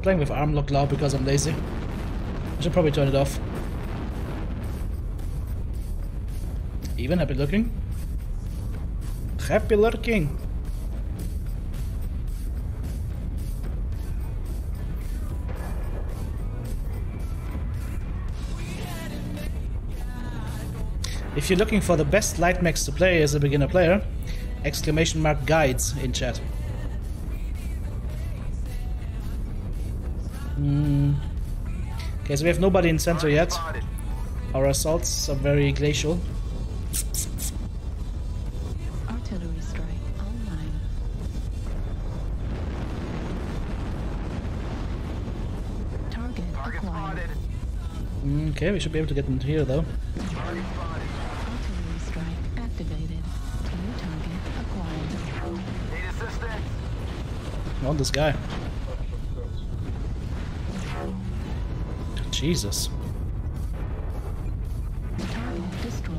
I'm playing with arm lock loud because I'm lazy. I should probably turn it off. Even happy lurking. Happy lurking. If you're looking for the best light mechs to play as a beginner player, ! Guides in chat. Okay, so we have nobody in center yet. Our assaults are very glacial. Artillery strike online. Target acquired. Okay, we should be able to get in here though. On this guy. Jesus. Target destroyed.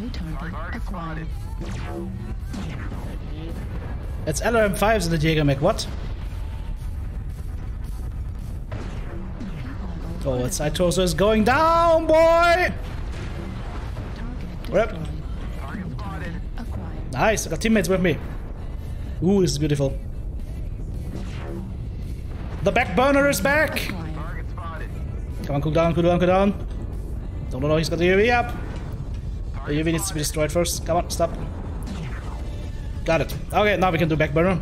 New target acquired. It's LRM5s in the Jagermech. What? Oh, its side torso is going down, boy! Rip. Nice, I got teammates with me. Ooh, this is beautiful. The back burner is back! Come on, cool down. Don't know, he's got the UAV up. The UAV needs to be destroyed first. Come on, stop. Got it. Okay, now we can do back burner.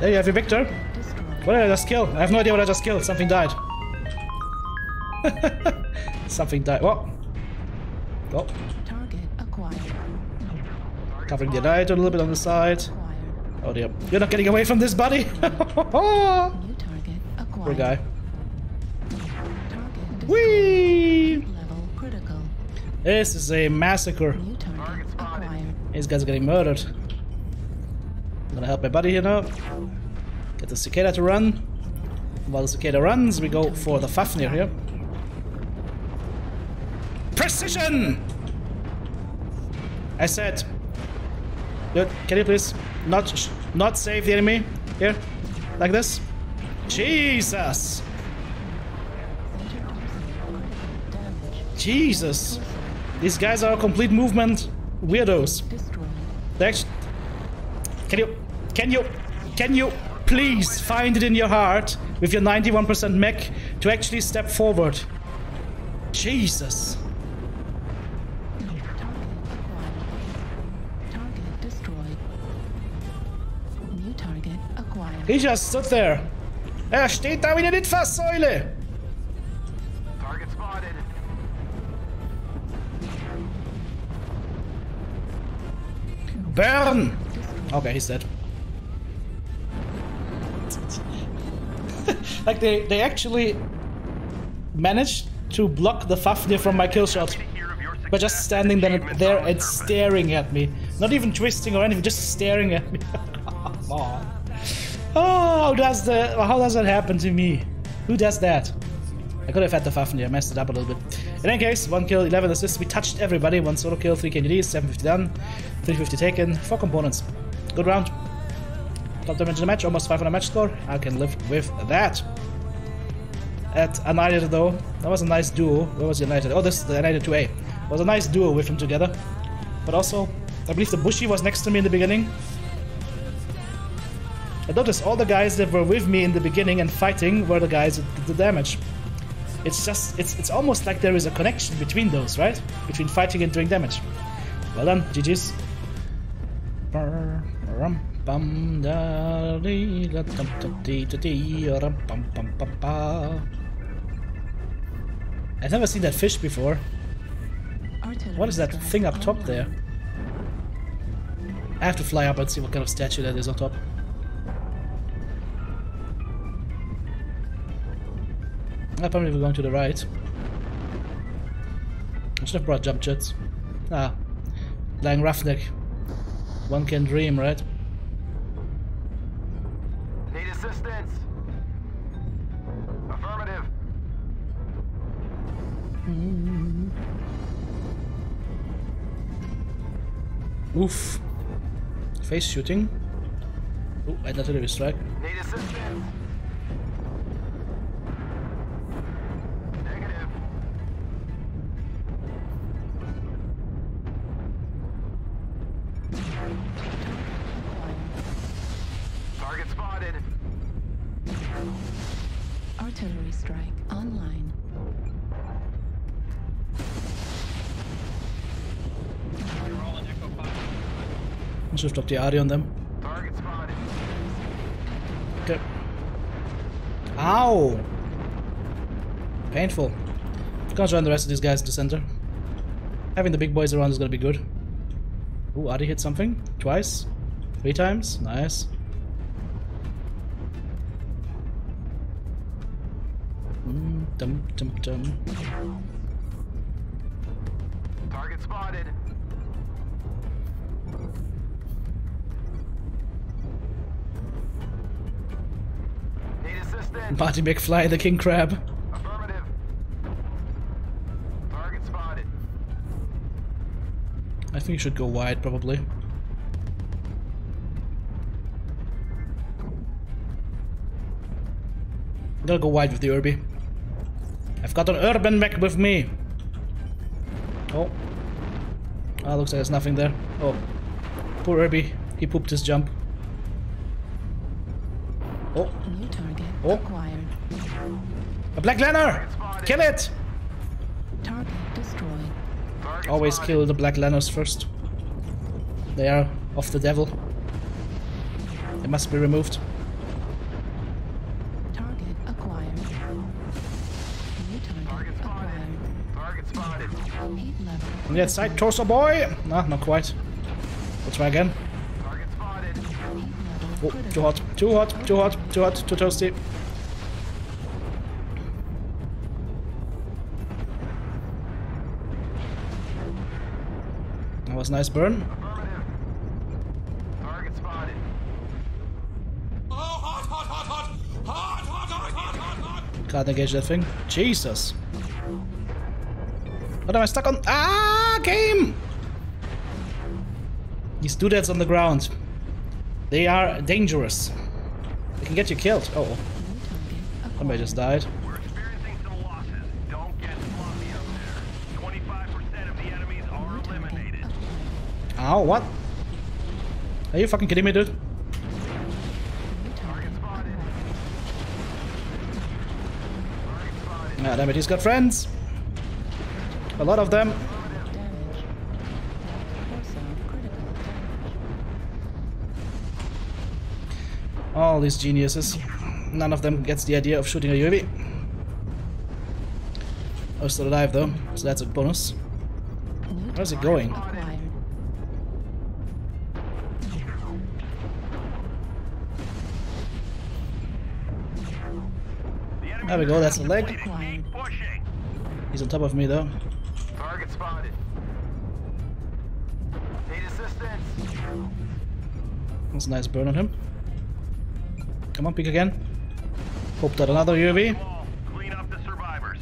There you have your Victor. What did I just kill? I have no idea what I just killed. Something died. Something died. What? Oh. Covering the light a little bit on the side. Oh dear. You're not getting away from this, buddy! Poor guy. Whee! This is a massacre. These guys are getting murdered. I'm gonna help my buddy here now. Get the Cicada to run. While the Cicada runs, we go for the Fafnir here. Precision! I said, dude, can you please not save the enemy here, like this? Jesus! Jesus! These guys are complete movement weirdos. Can you please find it in your heart with your 91% mech to actually step forward? Jesus! He just stood there. Steht da wieder nicht Fasssäule. Target spotted. Burn! Okay, he's dead. Like they actually managed to block the Fafnir from my kill shot by just standing there and staring at me. Not even twisting or anything, just staring at me. Come on. Oh, how does that happen to me? Who does that? I could have had the Fafnir, I messed it up a little bit. In any case, 1 kill, 11 assists, we touched everybody, 1 solo kill, 3 KDDs, 750 done, 350 taken, 4 components. Good round. Top damage in the match, almost 500 match score, I can live with that. At United though, that was a nice duo, where was United? Oh, this is the United 2A. It was a nice duo with him together, but also, I believe the Bushi was next to me in the beginning. I noticed all the guys that were with me in the beginning and fighting were the guys that did the damage. It's just, it's almost like there is a connection between those, right? Between fighting and doing damage. Well done, GG's. I've never seen that fish before. What is that thing up top there? I have to fly up and see what kind of statue that is on top. Apparently we're going to the right. I should have brought jump jets. Ah. Lying roughneck. One can dream, right? Need assistance. Affirmative. Oof. Face shooting. Oh, I naturally distract. Need assistance. Negative. Target spotted. Artillery strike online. I should drop the Adi on them. Target spotted. Okay. Ow! Painful. Can't join the rest of these guys in the center. Having the big boys around is gonna be good. Ooh, Adi hit something. Twice. 3 times. Nice. Dum dum dum. Target spotted. Marty McFly, the King Crab. Affirmative. Target spotted. I think you should go wide, probably. I'm gonna go wide with the Urbi. I've got an Urbian Mech with me. Oh. Ah, looks like there's nothing there. Oh. Poor Urbi. He pooped his jump. Oh. New target. Oh. Acquired. A Black Lanner! Kill it! Target destroyed. Target always spotted. Kill the Black Lanners first. They are of the devil. They must be removed. Target acquired. New target acquired. Target spotted. Heat level. On the outside, torso boy! Nah, not quite. We'll try again. Oh, too hot, too hot, too hot, too hot, too toasty. That was a nice burn. Target spotted. Oh, hot, hot, hot, hot, hot, hot, hot, hot, hot, hot. Can't engage that thing. Jesus. What am I stuck on? Ah, game! These doodads on the ground. They are dangerous. They can get you killed. Oh. Somebody just died. We're experiencing some losses. Don't get sloppy up there. 25% of the enemies are eliminated. Ow, what? Are you fucking kidding me, dude? Target spotted. Target spotted. Ah, damn it, he's got friends. A lot of them. All these geniuses. None of them gets the idea of shooting a UAV. I'm still alive though, so that's a bonus. Where's it going? There we go, that's a leg. He's on top of me though. Target spotted. Need assistance. That's a nice burn on him. Come on, peek again. Hope that another UAV. Clean up the survivors.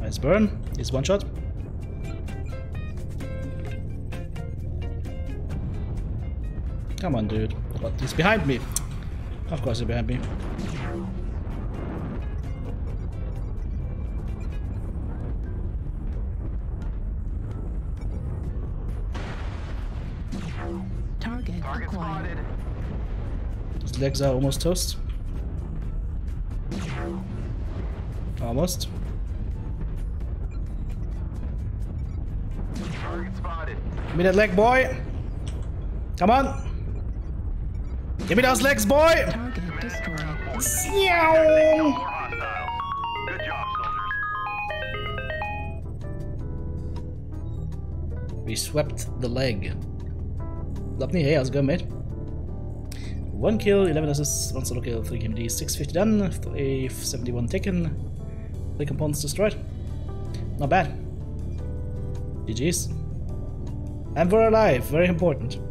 Nice burn. He's one shot. Come on, dude. But he's behind me. Of course, he's behind me. Target acquired. His legs are almost toast. Almost. Target spotted. Give me that leg, boy. Come on. Give me those legs, boy. Target destroyed. Good job, soldiers. We swept the leg. Lovely. Hey, how's it going, mate? 1 kill, 11 assists, 1 solo kill, 3 KMD, 650 done, 371 taken, 3 components destroyed. Not bad. GG's. And we're alive, very important.